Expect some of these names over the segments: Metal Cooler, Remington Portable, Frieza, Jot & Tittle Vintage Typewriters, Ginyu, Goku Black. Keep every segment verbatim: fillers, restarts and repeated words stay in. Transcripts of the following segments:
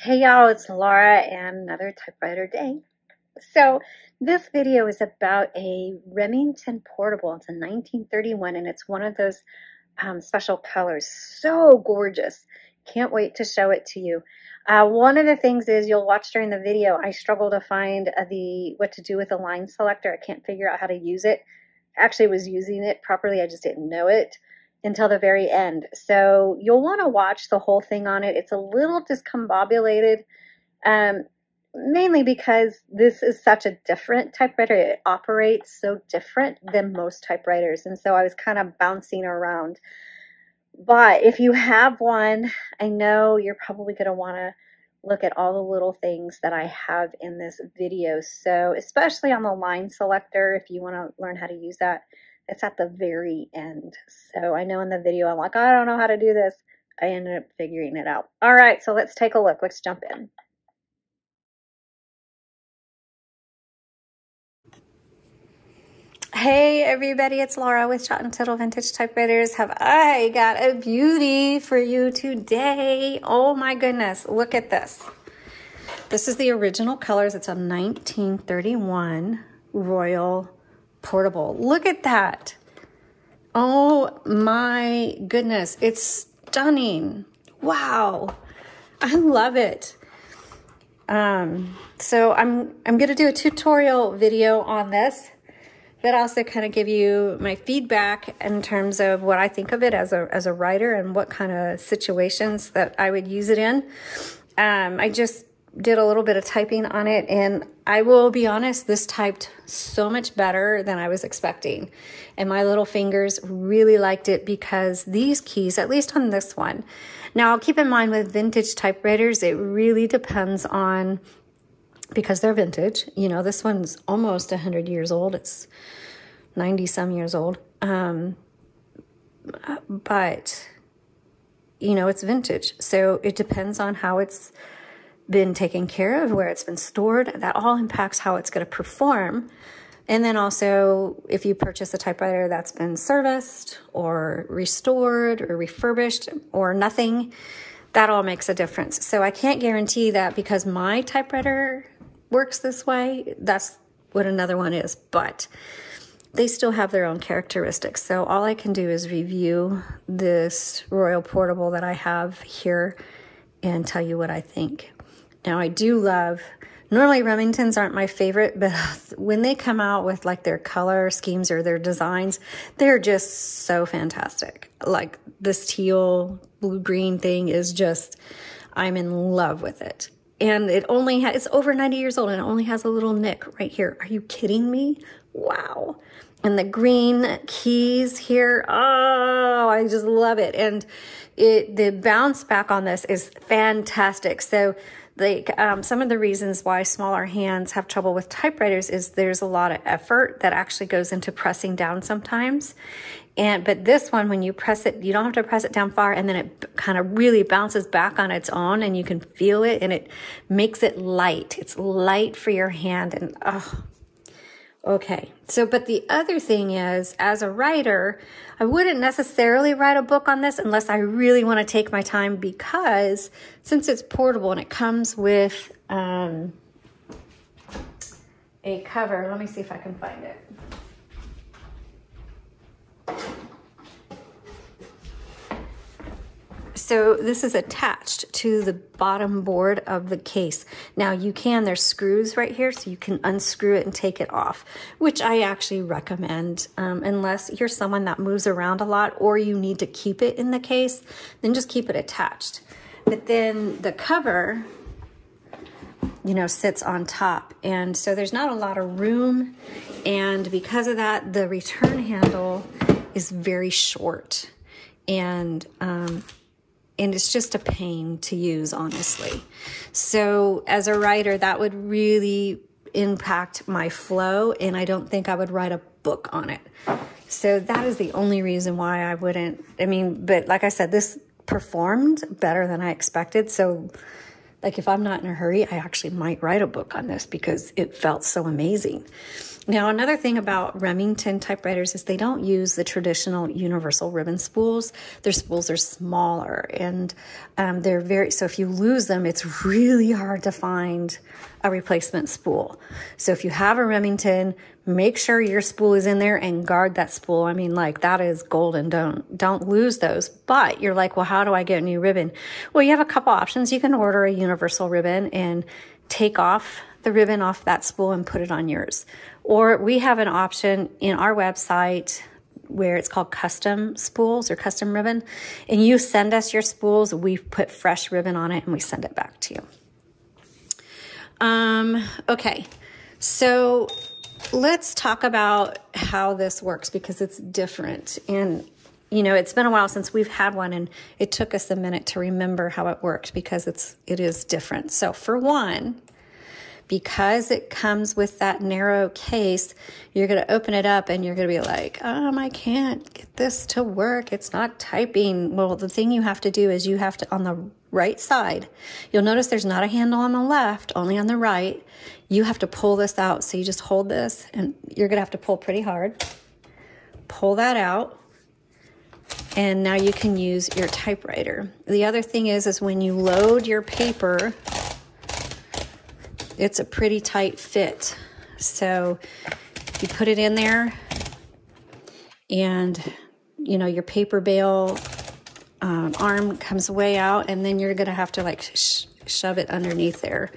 Hey y'all, it's Laura and another typewriter day. So this video is about a Remington Portable. It's a nineteen thirty-one and it's one of those um, special colors. So gorgeous. Can't wait to show it to you. Uh, one of the things is you'll watch during the video, I struggle to find uh, the what to do with the line selector. I can't figure out how to use it. I actually was using it properly. I just didn't know it until the very end. So you'll want to watch the whole thing on it. It's a little discombobulated, um, mainly because this is such a different typewriter. It operates so different than most typewriters. And so I was kind of bouncing around. But if you have one, I know you're probably going to want to look at all the little things that I have in this video. So especially on the line selector, if you want to learn how to use that, it's at the very end. So I know in the video, I'm like, I don't know how to do this. I ended up figuring it out. All right, so let's take a look. Let's jump in. Hey everybody, it's Laura with Shot and Tittle Vintage Typewriters. Have I got a beauty for you today? Oh my goodness, look at this. This is the original colors. It's a nineteen thirty-one Royal Portable. Look at that. Oh my goodness. It's stunning. Wow. I love it. Um, so I'm, I'm going to do a tutorial video on this, but also kind of give you my feedback in terms of what I think of it as a, as a writer and what kind of situations that I would use it in. Um, I just did a little bit of typing on it, and I will be honest, this typed so much better than I was expecting. And my little fingers really liked it because these keys, at least on this one. Now keep in mind with vintage typewriters, it really depends on, because they're vintage, you know, this one's almost one hundred years old. It's ninety some years old. Um, but you know, it's vintage. So it depends on how it's been taken care of, where it's been stored. That all impacts how it's going to perform. And then also, if you purchase a typewriter that's been serviced or restored or refurbished or nothing, that all makes a difference. So I can't guarantee that because my typewriter works this way, that's what another one is, but they still have their own characteristics. So all I can do is review this Royal Portable that I have here and tell you what I think. Now I do love, normally Remingtons aren't my favorite, but when they come out with like their color schemes or their designs, they're just so fantastic. Like this teal blue green thing is just, I'm in love with it. And it only has, it's over ninety years old and it only has a little nick right here. Are you kidding me? Wow. And the green keys here, oh, I just love it. And it, the bounce back on this is fantastic. So like um, some of the reasons why smaller hands have trouble with typewriters is there's a lot of effort that actually goes into pressing down sometimes. And but this one, when you press it, you don't have to press it down far, and then it kind of really bounces back on its own, and you can feel it, and it makes it light. It's light for your hand, and oh, okay. So, but the other thing is, as a writer, I wouldn't necessarily write a book on this unless I really want to take my time, because since it's portable and it comes with um, a cover, let me see if I can find it. So this is attached to the bottom board of the case. Now you can, there's screws right here, so you can unscrew it and take it off, which I actually recommend, um, unless you're someone that moves around a lot or you need to keep it in the case, then just keep it attached. But then the cover, you know, sits on top. And so there's not a lot of room. And because of that, the return handle is very short. And, um, And it's just a pain to use, honestly. So as a writer, that would really impact my flow, and I don't think I would write a book on it. So that is the only reason why I wouldn't, I mean, but like I said, this performed better than I expected. So Like, if I'm not in a hurry, I actually might write a book on this because it felt so amazing. Now, another thing about Remington typewriters is they don't use the traditional universal ribbon spools. Their spools are smaller, and um, they're very, so if you lose them, it's really hard to find a replacement spool. So if you have a Remington, make sure your spool is in there and guard that spool. I mean, like, that is golden. Don't, don't lose those. But you're like, well, how do I get a new ribbon? Well, you have a couple options. You can order a universal ribbon and take off the ribbon off that spool and put it on yours. Or we have an option in our website where it's called custom spools or custom ribbon. And you send us your spools. We put fresh ribbon on it and we send it back to you. Um, okay, so let's talk about how this works, because it's different. And, you know, it's been a while since we've had one, and it took us a minute to remember how it worked because it's, it is different. So for one, because it comes with that narrow case, you're going to open it up and you're going to be like, um, I can't get this to work. It's not typing. Well, the thing you have to do is you have to, on the right side, you'll notice there's not a handle on the left, only on the right. You have to pull this out. So you just hold this, and you're going to have to pull pretty hard. Pull that out. And now you can use your typewriter. The other thing is, is when you load your paper, it's a pretty tight fit. So you put it in there, and you know, your paper bale um, arm comes way out, and then you're gonna have to like sh shove it underneath there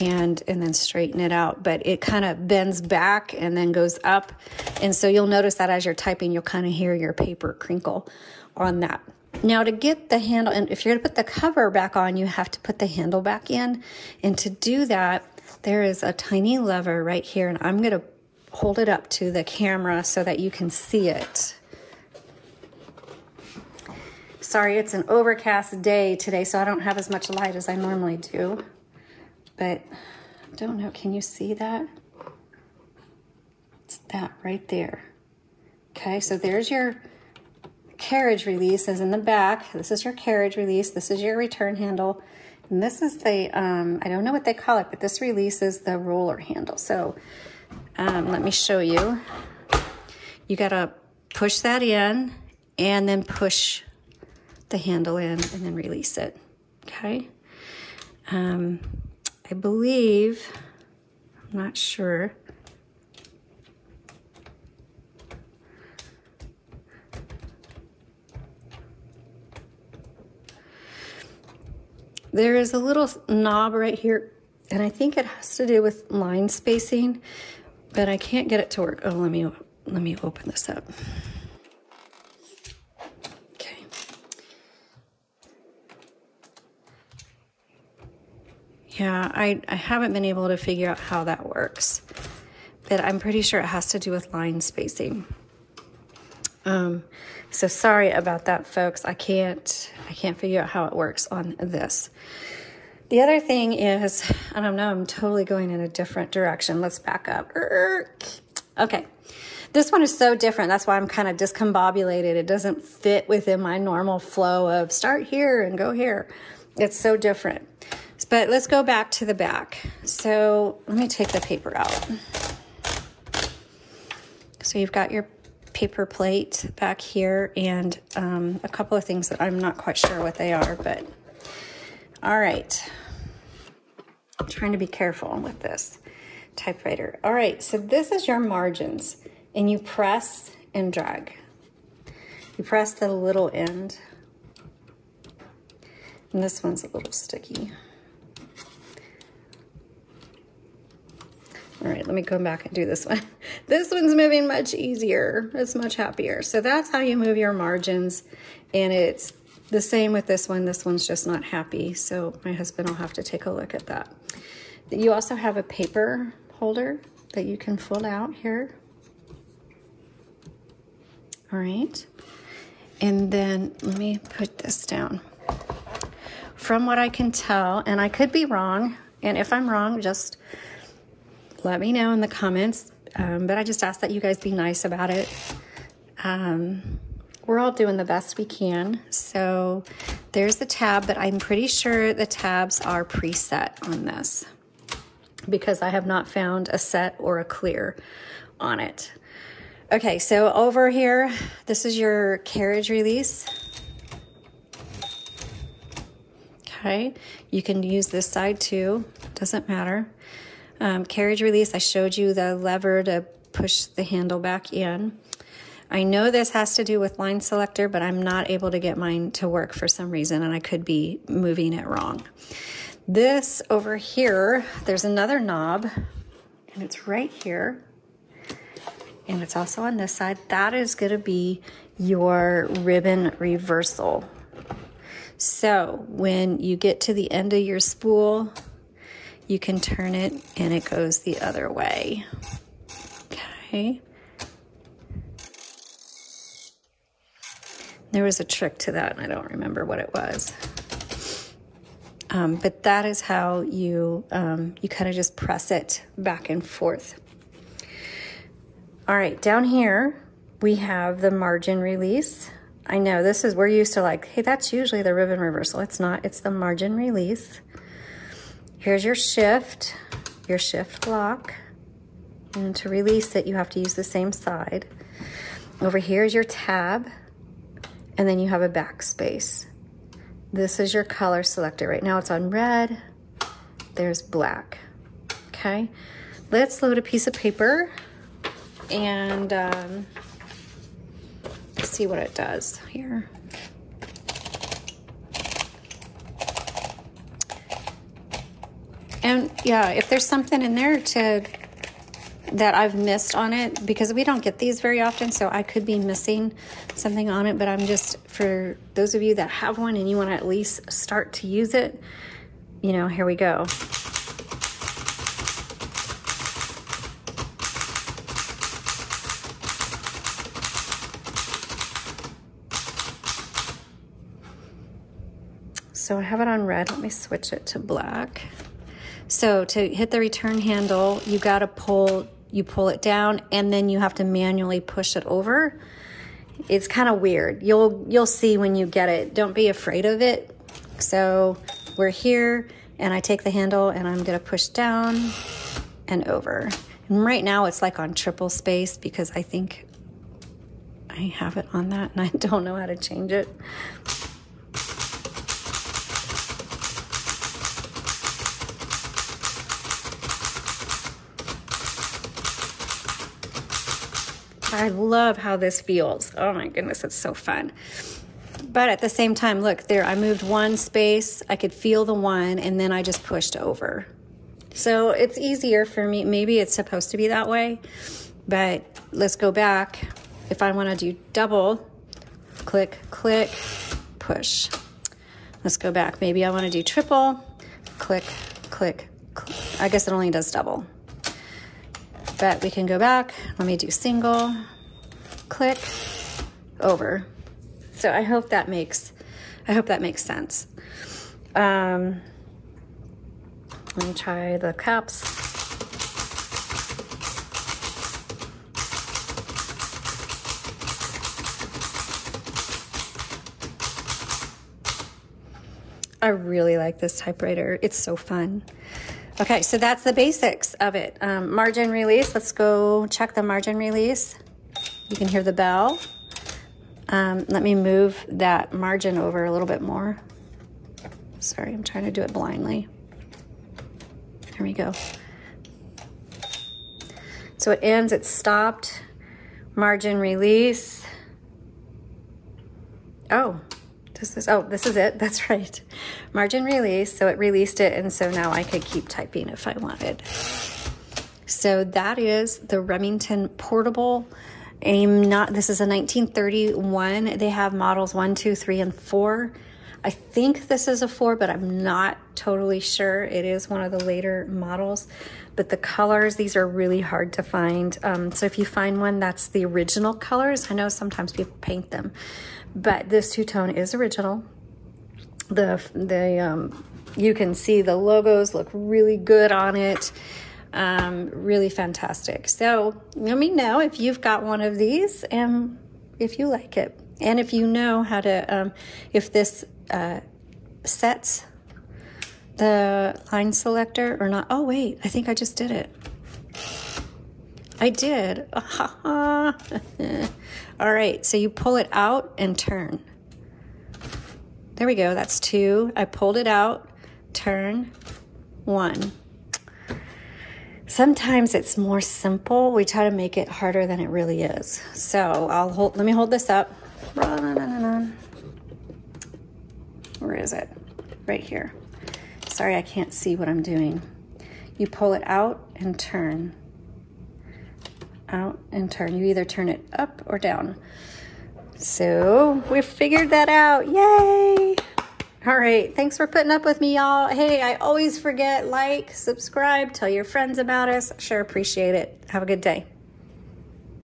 and, and then straighten it out. But it kind of bends back and then goes up. And so you'll notice that as you're typing, you'll kind of hear your paper crinkle on that. Now, to get the handle, and if you're going to put the cover back on, you have to put the handle back in. And to do that, there is a tiny lever right here, and I'm going to hold it up to the camera so that you can see it. Sorry, it's an overcast day today, so I don't have as much light as I normally do. But I don't know, can you see that? It's that right there. Okay, so there's your carriage release is in the back. This is your carriage release. This is your return handle. And this is the, um, I don't know what they call it, but this release is the roller handle. So um, let me show you. You got to push that in and then push the handle in and then release it. Okay. Um, I believe, I'm not sure. There is a little knob right here, and I think it has to do with line spacing, but I can't get it to work. Oh, let me, let me open this up. Okay. Yeah, I, I haven't been able to figure out how that works, but I'm pretty sure it has to do with line spacing. Um, so sorry about that, folks. I can't, I can't figure out how it works on this. The other thing is, I don't know, I'm totally going in a different direction. Let's back up. Okay. This one is so different. That's why I'm kind of discombobulated. It doesn't fit within my normal flow of start here and go here. It's so different, but let's go back to the back. So let me take the paper out. So you've got your paper plate back here, and um, a couple of things that I'm not quite sure what they are, but all right. I'm trying to be careful with this typewriter. All right, so this is your margins, and you press and drag. You press the little end, and this one's a little sticky. All right, let me go back and do this one. This one's moving much easier. It's much happier. So that's how you move your margins. And it's the same with this one. This one's just not happy. So my husband will have to take a look at that. You also have a paper holder that you can fold out here. All right. And then let me put this down. From what I can tell, and I could be wrong, and if I'm wrong, just let me know in the comments, um, but I just ask that you guys be nice about it. Um, we're all doing the best we can. So there's the tab, but I'm pretty sure the tabs are preset on this because I have not found a set or a clear on it. Okay, so over here, this is your carriage release. Okay, you can use this side too, doesn't matter. Um, carriage release, I showed you the lever to push the handle back in. I know this has to do with line selector, but I'm not able to get mine to work for some reason, and I could be moving it wrong. This over here, there's another knob, and it's right here, and it's also on this side. That is gonna be your ribbon reversal. So when you get to the end of your spool, you can turn it and it goes the other way. Okay. There was a trick to that, and I don't remember what it was. Um, but that is how you, um, you kind of just press it back and forth. All right, down here, we have the margin release. I know this is, we're used to like, hey, that's usually the ribbon reversal. It's not, it's the margin release. Here's your shift, your shift lock. And to release it, you have to use the same side. Over here is your tab, and then you have a backspace. This is your color selector. Right now it's on red, there's black, okay? Let's load a piece of paper and um, see what it does here. And yeah, if there's something in there to that I've missed on it, because we don't get these very often, so I could be missing something on it, but I'm just, for those of you that have one and you want to at least start to use it, you know, here we go. So I have it on red. Let me switch it to black. So to hit the return handle, you gotta pull You pull it down, and then you have to manually push it over. It's kind of weird. You'll you'll see when you get it. Don't be afraid of it. So we're here, and I take the handle, and I'm gonna push down and over. And right now it's like on triple space because I think I have it on that, and I don't know how to change it. I love how this feels. Oh my goodness, it's so fun. But at the same time, look, there, I moved one space, I could feel the one, and then I just pushed over. So it's easier for me. Maybe it's supposed to be that way, but let's go back. If I wanna do double, click, click, push. Let's go back. Maybe I wanna do triple, click, click, click. I guess it only does double. But we can go back. Let me do single, click, over. So I hope that makes, I hope that makes sense. Um, let me try the caps. I really like this typewriter. It's so fun. Okay, so that's the basics of it. Um, margin release, let's go check the margin release. You can hear the bell. Um, let me move that margin over a little bit more. Sorry, I'm trying to do it blindly. There we go. So it ends, it's stopped. Margin release. Oh. This is, oh, this is it, that's right. Margin release, so it released it, and so now I could keep typing if I wanted. So that is the Remington Portable. I'm not, this is a nineteen thirty-one. They have models one, two, three, and four. I think this is a four, but I'm not totally sure. It is one of the later models, but the colors, these are really hard to find. Um, so if you find one that's the original colors, I know sometimes people paint them, but this two-tone is original. The, the um, you can see the logos look really good on it. Um, really fantastic. So let me know if you've got one of these and if you like it. And if you know how to, um, if this uh, sets the line selector or not. Oh, wait, I think I just did it. I did. All right, so you pull it out and turn. There we go, that's two. I pulled it out, turn, one. Sometimes it's more simple. We try to make it harder than it really is. So I'll hold, let me hold this up. Where is it? Right here. Sorry, I can't see what I'm doing. You pull it out and turn. Out and turn. You either turn it up or down. So we figured that out. Yay! All right. Thanks for putting up with me, y'all. Hey, I always forget, like, subscribe, tell your friends about us. Sure appreciate it. Have a good day.